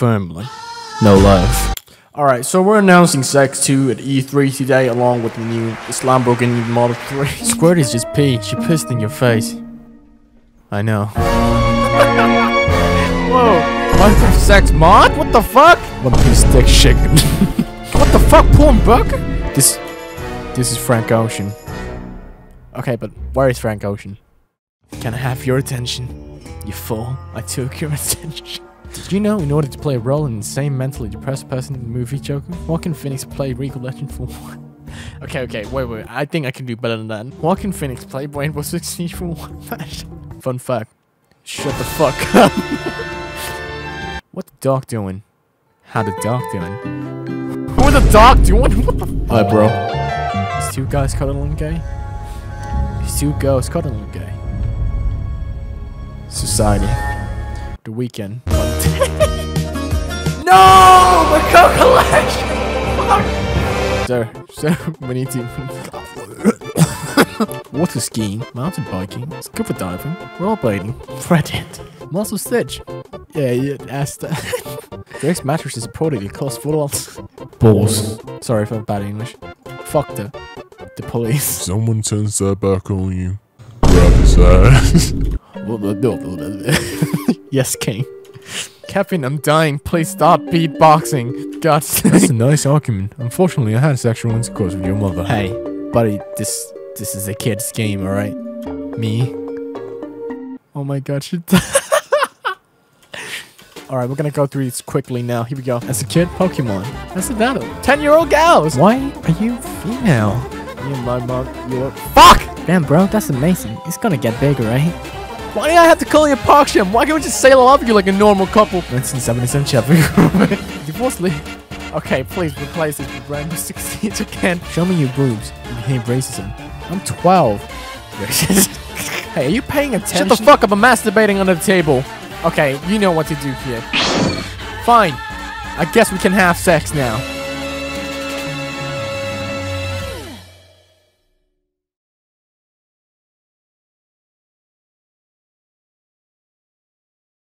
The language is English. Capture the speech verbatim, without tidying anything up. firmly. No love. Alright, so we're announcing Sex two at E three today, along with the new Lamborghini Model three. Squirt is just pee. She pissed in your face. I know. Whoa. Life of Sex mod? What the fuck? One piece dick shaking. What the fuck, porn burger? This... This is Frank Ocean. Okay, but where is Frank Ocean? Can I have your attention? You fool. I took your attention. Did you know, in order to play a role in the same mentally depressed person in the movie Joker, Joaquin Phoenix played Regal Legend for one? Okay, okay, wait, wait, I think I can do better than that. Joaquin Phoenix played Rainbow Six Siege for one match. Fun fact. Shut the fuck up. What the dog doing? How the dog doing? What the dog doing? What the fuck? Alright, bro. These two guys cuddling gay? These two girls cuddling gay? Society. The weekend. No! My coat collection! Fuck! Sir, sir, we need to... Water skiing, mountain biking, scuba diving, rollerblading, Reddit, muscle stitch. Yeah, yeah, that's that. Drake's mattress is reportedly cost four dollars. Balls. Sorry for bad English. Fuck the... the police. Someone turns their back on you. Grab his ass. Yes, King. Kevin, I'm dying. Please stop beatboxing. God. That's a nice argument. Unfortunately, I had sexual intercourse with your mother. Hey, buddy, this this is a kid's game, all right? Me. Oh my God, she died. All right, we're gonna go through these quickly now. Here we go. As a kid, Pokemon. As an adult, ten-year-old gals. Why are you female? You and my mom. You're fuck. Damn, bro, that's amazing. It's gonna get bigger, right? Why do I have to call you Parksham? Why can't we just say I love you like a normal couple? nineteen seventy-seven Chevy. Divorce Lee. Okay, please replace it with Rainbow Six Siege again. Show me your boobs. You hate racism. I'm twelve. Racist. Hey, are you paying attention? Shut the fuck up, I'm masturbating under the table. Okay, you know what to do here. Fine. I guess we can have sex now.